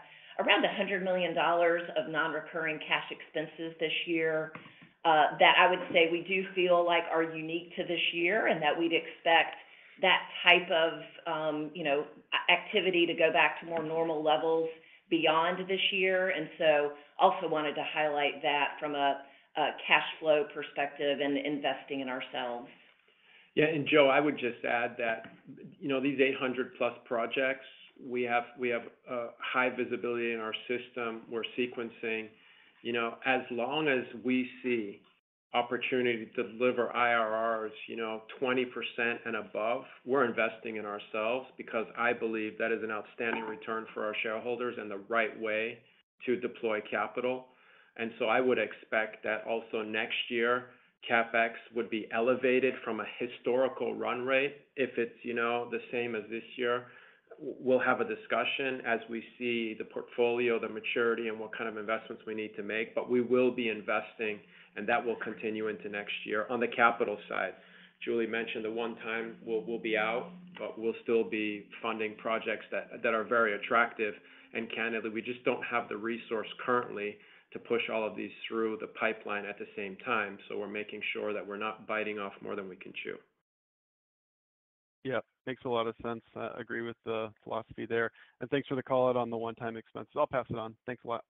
around one hundred million dollars of non-recurring cash expenses this year uh, that I would say we do feel like are unique to this year, and that we'd expect that type of, um, you know, activity to go back to more normal levels beyond this year. And so also wanted to highlight that from a, a cash flow perspective and investing in ourselves. Yeah, and Joe, I would just add that, you know, these eight hundred plus projects, we have we have uh, high visibility in our system. We're sequencing, you know, as long as we see opportunity to deliver I R Rs, you know, twenty percent and above, we're investing in ourselves, because I believe that is an outstanding return for our shareholders and the right way to deploy capital. And so I would expect that also next year, CapEx would be elevated from a historical run rate. If it's, you know, the same as this year, we'll have a discussion as we see the portfolio, the maturity, and what kind of investments we need to make. But we will be investing, and that will continue into next year. On the capital side, Julie mentioned the one time we'll, we'll be out, but we'll still be funding projects that, that are very attractive. And candidly, we just don't have the resource currently to push all of these through the pipeline at the same time. So we're making sure that we're not biting off more than we can chew. Yeah, makes a lot of sense. I agree with the philosophy there. And thanks for the call out on the one-time expenses. I'll pass it on. Thanks a lot.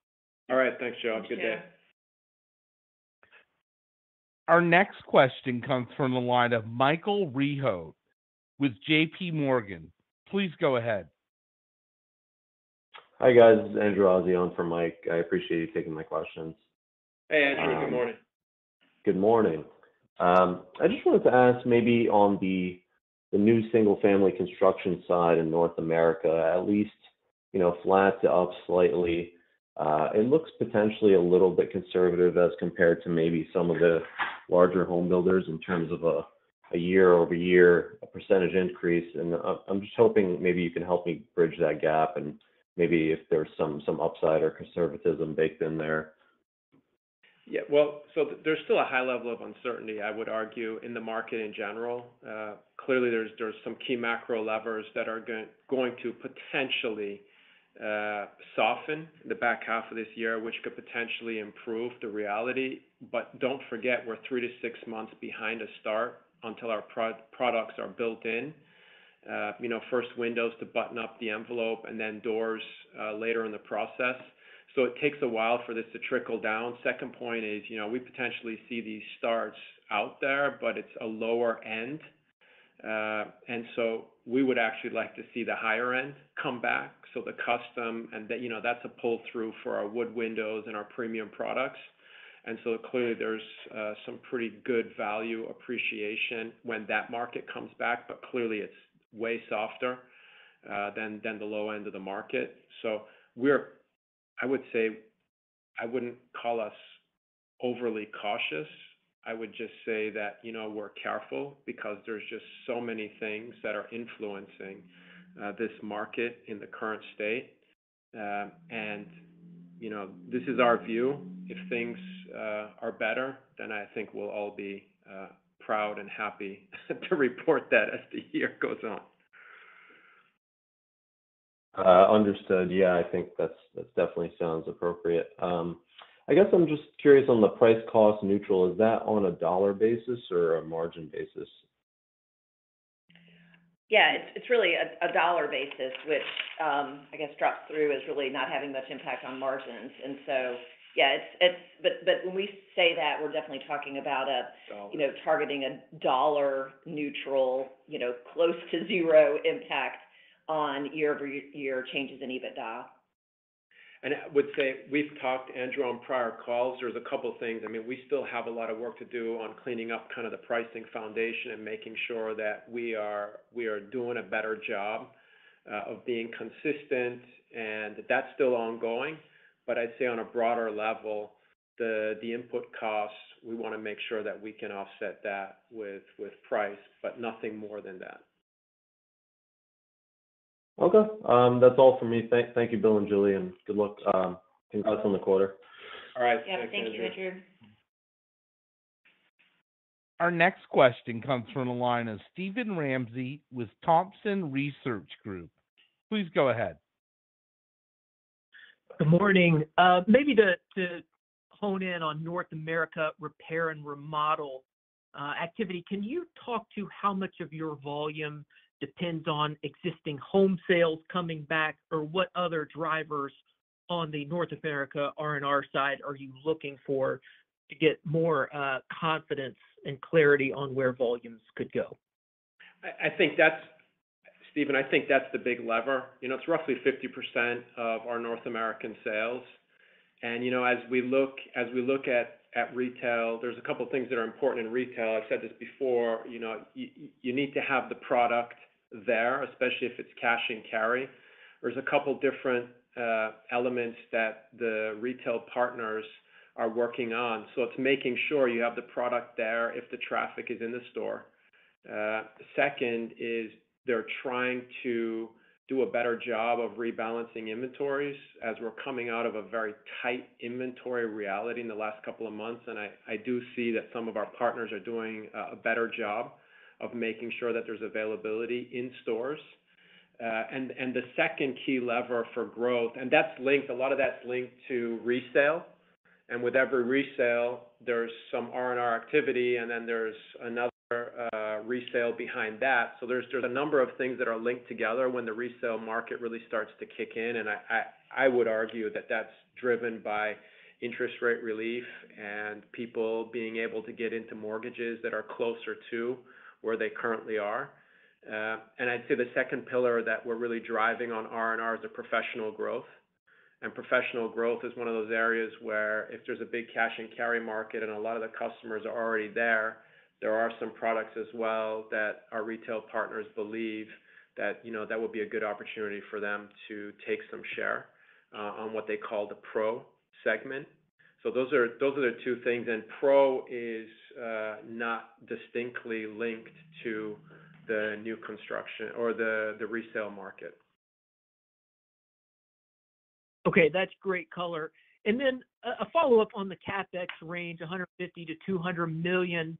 All right. Thanks, Joe. Have a good day. Our next question comes from the line of Michael Rehaut with J P Morgan. Please go ahead. Hi guys, this is Andrew Ozzie on for Mike. I appreciate you taking my questions. Hey Andrew, um, good morning. Good morning. Um, I just wanted to ask maybe on the the new single-family construction side in North America, at least, you know, flat to up slightly. Uh, it looks potentially a little bit conservative as compared to maybe some of the larger home builders in terms of a a year-over-year a percentage increase. And I'm just hoping maybe you can help me bridge that gap and maybe if there's some some upside or conservatism baked in there. Yeah, well, so th- there's still a high level of uncertainty, I would argue, in the market in general. Uh, clearly, there's there's some key macro levers that are go- going to potentially uh, soften the back half of this year, which could potentially improve the reality. But don't forget, we're three to six months behind a start until our pro- products are built in. Uh, you know, first windows to button up the envelope and then doors uh, later in the process. So it takes a while for this to trickle down. Second point is, you know, we potentially see these starts out there, but it's a lower end. Uh, and so we would actually like to see the higher end come back. So the custom and that, you know, that's a pull through for our wood windows and our premium products. And so clearly there's uh, some pretty good value appreciation when that market comes back, but clearly it's way softer uh, than than the low end of the market. So we're, I would say, I wouldn't call us overly cautious. I would just say that, you know, we're careful because there's just so many things that are influencing uh, this market in the current state. Uh, and, you know, this is our view. If things uh, are better, then I think we'll all be uh, proud and happy to report that as the year goes on. Uh, understood. Yeah, I think that's that definitely sounds appropriate. Um, I I guess I'm just curious on the price cost neutral. Is that on a dollar basis or a margin basis? Yeah, it's, it's really a, a dollar basis, which um, I guess drops through as really not having much impact on margins. And so, yeah, it's it's but but when we say that, we're definitely talking about a dollar. you know targeting a dollar neutral, you know, close to zero impact on year over year changes in EBITDA. And I would say we've talked, Andrew, on prior calls. There's a couple of things. I mean, we still have a lot of work to do on cleaning up kind of the pricing foundation and making sure that we are we are doing a better job uh, of being consistent, and that's still ongoing. But I'd say on a broader level, the the input costs, we want to make sure that we can offset that with with price, but nothing more than that. Okay, um, that's all for me. Thank, thank you, Bill and Julie, and good luck. Um, congrats on the quarter. All right. Yeah, thank Andrew. you, Richard. Our next question comes from the line of Stephen Ramsey with Thompson Research Group. Please go ahead. Good morning. Uh, maybe to, to hone in on North America repair and remodel uh, activity, can you talk to how much of your volume depends on existing home sales coming back, or what other drivers on the North America R and R side are you looking for to get more uh, confidence and clarity on where volumes could go? I think that's, Stephen, I think that's the big lever. You know, it's roughly fifty percent of our North American sales. And, you know, as we look, as we look at at retail, there's a couple of things that are important in retail. I've said this before, you know, you, you need to have the product there, especially if it's cash and carry. There's a couple different uh, elements that the retail partners are working on. So it's making sure you have the product there if the traffic is in the store. Uh, second is they're trying to do a better job of rebalancing inventories as we're coming out of a very tight inventory reality in the last couple of months. And I, I do see that some of our partners are doing a better job of making sure that there's availability in stores. Uh, and, and the second key lever for growth, and that's linked, a lot of that's linked to resale. And with every resale, there's some R and R activity, and then there's another Uh, resale behind that. So there's there's a number of things that are linked together when the resale market really starts to kick in, and I, I, I would argue that that's driven by interest rate relief and people being able to get into mortgages that are closer to where they currently are. Uh, and I'd say the second pillar that we're really driving on R and R is the professional growth. And professional growth is one of those areas where if there's a big cash and carry market and a lot of the customers are already there, there are some products as well that our retail partners believe that, you know, that would be a good opportunity for them to take some share uh, on what they call the pro segment. So those are those are the two things, and pro is uh, not distinctly linked to the new construction or the, the resale market. Okay, that's great color. And then a follow-up on the CapEx range, one hundred fifty to two hundred million.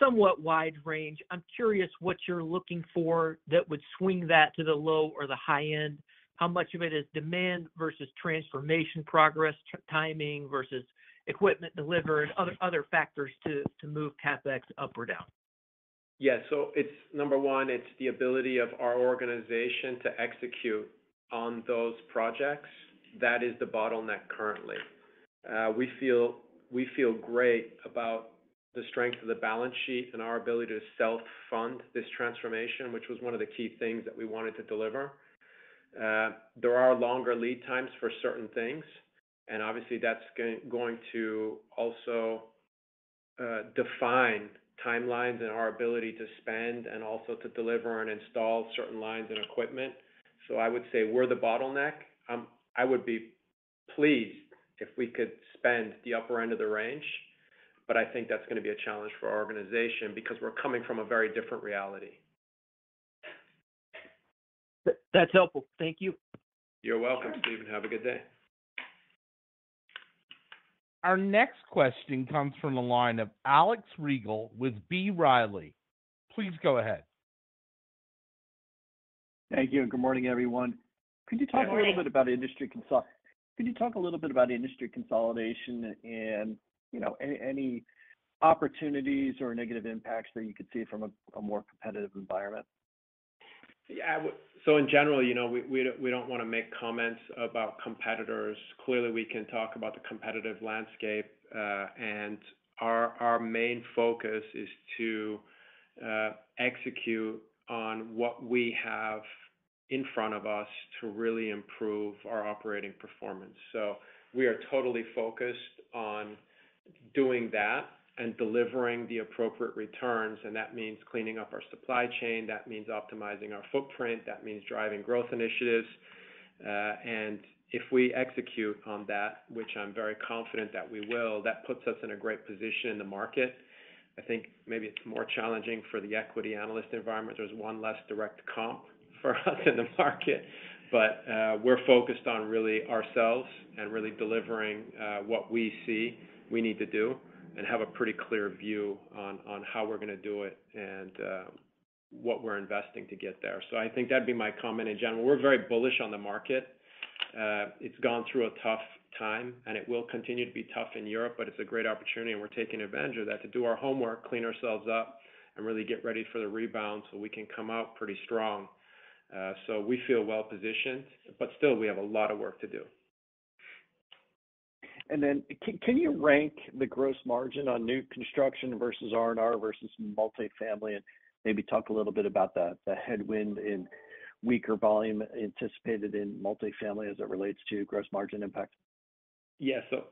Somewhat wide range. I'm curious what you're looking for that would swing that to the low or the high end. How much of it is demand versus transformation progress, tr- timing versus equipment delivered, other other factors to to move CapEx up or down? Yeah, so it's number one, it's the ability of our organization to execute on those projects. That is the bottleneck currently. Uh, we feel we feel great about the strength of the balance sheet and our ability to self-fund this transformation, which was one of the key things that we wanted to deliver. Uh, there are longer lead times for certain things, and obviously that's going to also uh, define timelines and our ability to spend and also to deliver and install certain lines and equipment. So I would say we're the bottleneck. Um, I would be pleased if we could spend the upper end of the range, but I think that's going to be a challenge for our organization because we're coming from a very different reality. That's helpful. Thank you. You're welcome, sure. Stephen. Have a good day. Our next question comes from the line of Alex Riegel with B. Riley. Please go ahead. Thank you. Good morning, everyone. Could you talk a little bit about industry consolidation? Could you talk a little bit about industry consolidation and, you know, any, any opportunities or negative impacts that you could see from a, a more competitive environment? Yeah, so in general, you know, we we, we don't want to make comments about competitors. Clearly, we can talk about the competitive landscape, uh, and our our main focus is to uh, execute on what we have in front of us to really improve our operating performance. So we are totally focused on doing that and delivering the appropriate returns, and that means cleaning up our supply chain, that means optimizing our footprint, that means driving growth initiatives, uh, and if we execute on that, which I'm very confident that we will, that puts us in a great position in the market. I think maybe it's more challenging for the equity analyst environment. There's one less direct comp for us in the market, but uh, we're focused on really ourselves and really delivering uh, what we see we need to do, and have a pretty clear view on, on how we're going to do it and uh, what we're investing to get there. So I think that'd be my comment in general. We're very bullish on the market. Uh, it's gone through a tough time, and it will continue to be tough in Europe, but it's a great opportunity, and we're taking advantage of that to do our homework, clean ourselves up, and really get ready for the rebound so we can come out pretty strong. Uh, so we feel well positioned, but still we have a lot of work to do. And then can, can you rank the gross margin on new construction versus R and R versus multifamily, and maybe talk a little bit about the, the headwind in weaker volume anticipated in multifamily as it relates to gross margin impact? Yeah, so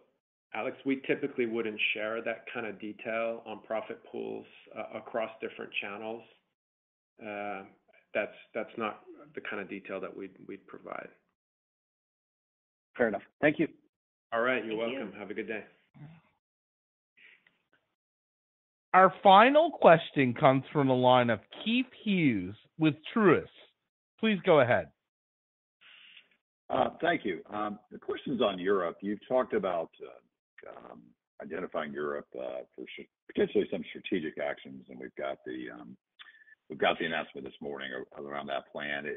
Alex, we typically wouldn't share that kind of detail on profit pools uh, across different channels. Uh, that's that's not the kind of detail that we'd, we'd provide. Fair enough. Thank you. All right, you're welcome. Have a good day. Our final question comes from the line of Keith Hughes with Truist. Please go ahead. Uh, thank you. Um, the question's on Europe. You've talked about uh, um, identifying Europe uh, for sh- potentially some strategic actions, and we've got the um, we've got the announcement this morning around that plan. It,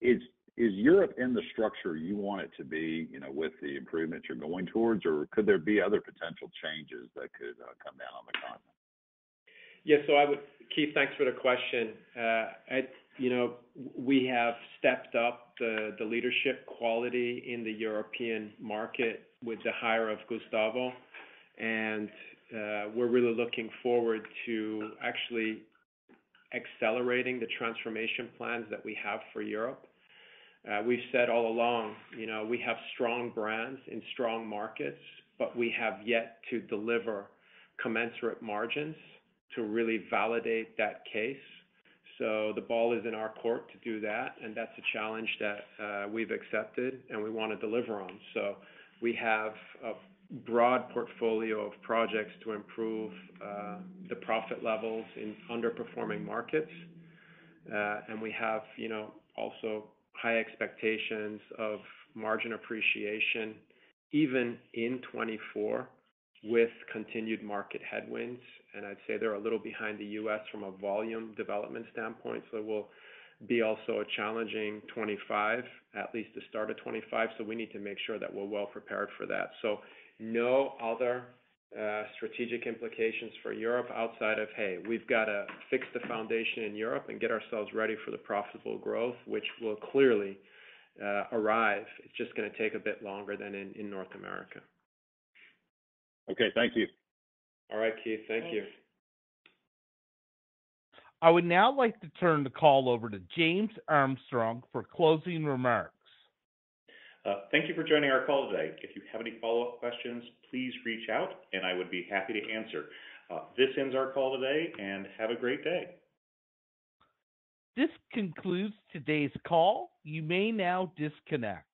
it's Is Europe in the structure you want it to be, you know, with the improvements you're going towards, or could there be other potential changes that could uh, come down on the continent? Yeah, so I would, Keith, thanks for the question. Uh, I, you know, we have stepped up the, the leadership quality in the European market with the hire of Gustavo, and uh, we're really looking forward to actually accelerating the transformation plans that we have for Europe. Uh, we've said all along, you know, we have strong brands in strong markets, but we have yet to deliver commensurate margins to really validate that case. So the ball is in our court to do that, and that's a challenge that uh, we've accepted and we want to deliver on. So we have a broad portfolio of projects to improve uh, the profit levels in underperforming markets, uh, and we have, you know, also high expectations of margin appreciation, even in twenty-four, with continued market headwinds. And I'd say they're a little behind the U S from a volume development standpoint. So it will be also a challenging twenty-five, at least the start of twenty-five. So we need to make sure that we're well prepared for that. So no other uh, strategic implications for Europe outside of, hey, we've got to fix the foundation in Europe and get ourselves ready for the profitable growth, which will clearly uh, arrive. It's just going to take a bit longer than in, in North America. Okay, thank you. All right, Keith, thank Thanks. you. I would now like to turn the call over to James Armstrong for closing remarks. Uh, thank you for joining our call today. If you have any follow-up questions, please reach out, and I would be happy to answer. Uh, this ends our call today, and have a great day. This concludes today's call. You may now disconnect.